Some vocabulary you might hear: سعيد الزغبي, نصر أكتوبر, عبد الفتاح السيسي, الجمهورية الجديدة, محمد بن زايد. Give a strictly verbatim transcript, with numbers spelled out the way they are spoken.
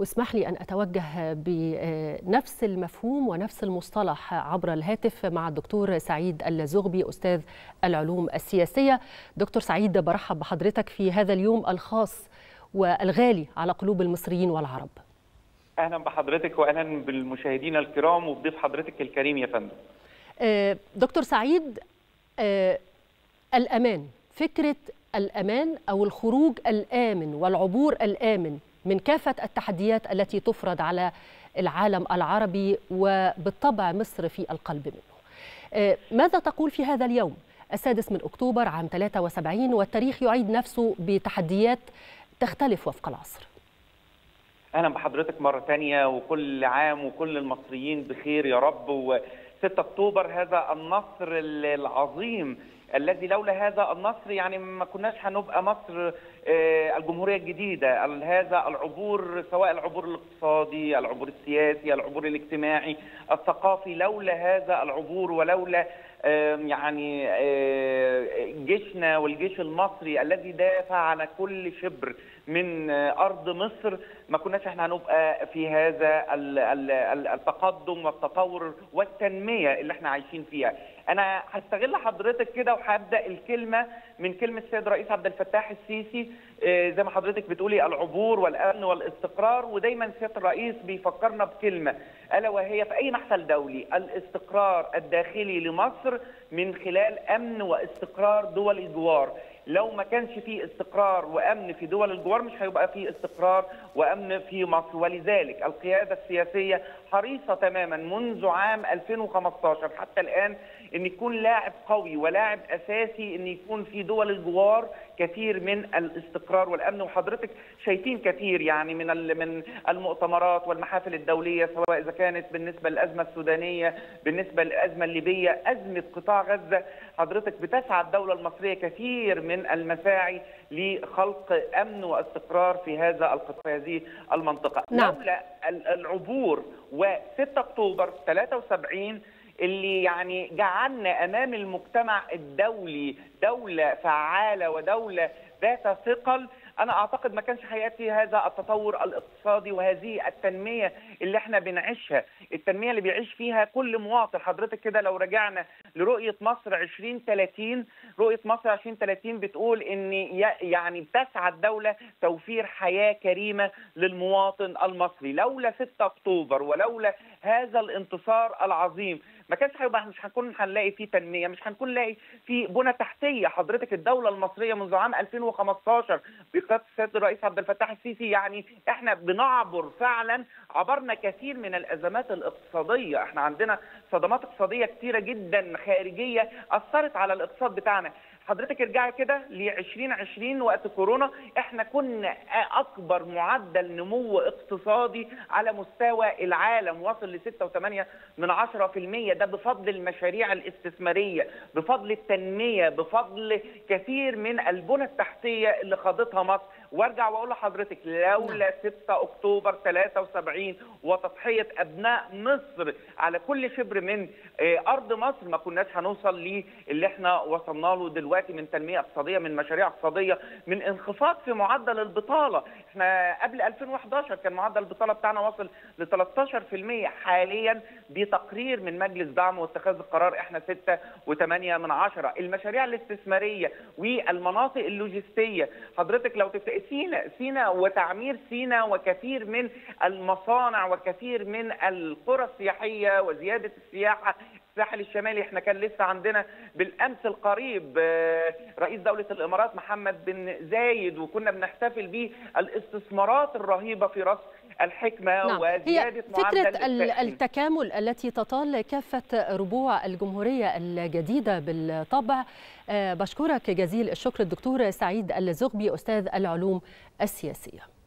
واسمح لي أن أتوجه بنفس المفهوم ونفس المصطلح عبر الهاتف مع الدكتور سعيد الزغبي أستاذ العلوم السياسية. دكتور سعيد، برحب بحضرتك في هذا اليوم الخاص والغالي على قلوب المصريين والعرب. أهلا بحضرتك وأهلا بالمشاهدين الكرام وبضيف حضرتك الكريم يا فندم. دكتور سعيد، الأمان، فكرة الأمان أو الخروج الآمن والعبور الآمن من كافة التحديات التي تفرض على العالم العربي وبالطبع مصر في القلب منه. ماذا تقول في هذا اليوم السادس من أكتوبر عام ثلاثة وسبعين والتاريخ يعيد نفسه بتحديات تختلف وفق العصر؟ أهلا بحضرتك مرة تانية وكل عام وكل المصريين بخير يا رب. وستة أكتوبر هذا النصر العظيم الذي لولا هذا النصر يعني ما كناش هنبقى مصر الجمهورية الجديدة. هذا العبور سواء العبور الاقتصادي، العبور السياسي، العبور الاجتماعي، الثقافي، لولا هذا العبور ولولا يعني جيشنا والجيش المصري الذي دافع على كل شبر من أرض مصر ما كناش احنا هنبقى في هذا التقدم والتطور والتنمية اللي احنا عايشين فيها. أنا هستغل حضرتك كده وهبدأ الكلمة من كلمة السيد الرئيس عبد الفتاح السيسي زي ما حضرتك بتقولي، العبور والأمن والاستقرار. ودايما سيادة الرئيس بيفكرنا بكلمة ألا وهي في أي محفل دولي الاستقرار الداخلي لمصر من خلال أمن واستقرار دول الجوار. لو ما كانش فيه استقرار وأمن في دول الجوار مش هيبقى فيه استقرار وأمن في مصر. ولذلك القيادة السياسية حريصة تماما منذ عام ألفين وخمسة عشر حتى الآن أن يكون لاعب قوي ولاعب أساسي، أن يكون في دول الجوار كثير من الاستقرار والأمن. وحضرتك شايفين كثير يعني من من المؤتمرات والمحافل الدولية سواء إذا كانت بالنسبة للأزمة السودانية، بالنسبة للأزمة الليبية، أزمة قطاع غزة. حضرتك بتسعى الدولة المصرية كثير من المساعي لخلق أمن واستقرار في هذا القطاع، هذه المنطقة. نعم. لولا العبور وستة أكتوبر ثلاثة وسبعين اللي يعني جعلنا أمام المجتمع الدولي دولة فعالة ودولة ذات ثقل، أنا أعتقد ما كانش هيأتي هذا التطور الاقتصادي وهذه التنمية اللي احنا بنعيشها، التنمية اللي بيعيش فيها كل مواطن. حضرتك كده لو رجعنا لرؤية مصر عشرين ثلاثين، رؤية مصر عشرين ثلاثين بتقول إن يعني بتسعى الدولة توفير حياة كريمة للمواطن المصري. لولا ستة أكتوبر ولولا هذا الانتصار العظيم ما كانش هيبقى، مش هنكون هنلاقي فيه تنمية، مش هنكون لاقي فيه بنى تحتية. حضرتك الدولة المصرية منذ عام ألفين وخمسة عشر بقيادة السيد الرئيس عبد الفتاح السيسي يعني احنا بنعبر فعلا، عبرنا كثير من الأزمات الاقتصادية. احنا عندنا صدمات اقتصادية كثيرة جدا خارجية أثرت على الاقتصاد بتاعنا. حضرتك ارجعي كده ل عشرين عشرين وقت كورونا احنا كنا اكبر معدل نمو اقتصادي على مستوى العالم، وصل ل ستة وثمانية من عشرة في المية. ده بفضل المشاريع الاستثماريه، بفضل التنميه، بفضل كثير من البنى التحتيه اللي خاضتها مصر. وارجع واقول لحضرتك لولا ستة أكتوبر ثلاثة وسبعين وتضحيه ابناء مصر على كل شبر من ارض مصر ما كناش هنوصل ليه اللي احنا وصلنا له دلوقتي من تنمية اقتصادية، من مشاريع اقتصادية، من انخفاض في معدل البطالة. احنا قبل ألفين وأحد عشر كان معدل البطالة بتاعنا وصل ل ثلاثة عشر في المية، حاليا بتقرير من مجلس دعم واتخاذ القرار احنا ستة وثمانية من عشرة. المشاريع الاستثمارية والمناطق اللوجستية، حضرتك لو تفتكر سينا سينا وتعمير سينا وكثير من المصانع وكثير من القرى السياحية وزيادة السياحة. الساحل الشمالي احنا كان لسه عندنا بالامس القريب رئيس دوله الامارات محمد بن زايد وكنا بنحتفل بيه، الاستثمارات الرهيبه في راس الحكمه. نعم. وزياده معدل فكره التكامل التي تطال كافه ربوع الجمهوريه الجديده بالطبع. بشكرك جزيل الشكر الدكتور سعيد الزغبي استاذ العلوم السياسيه.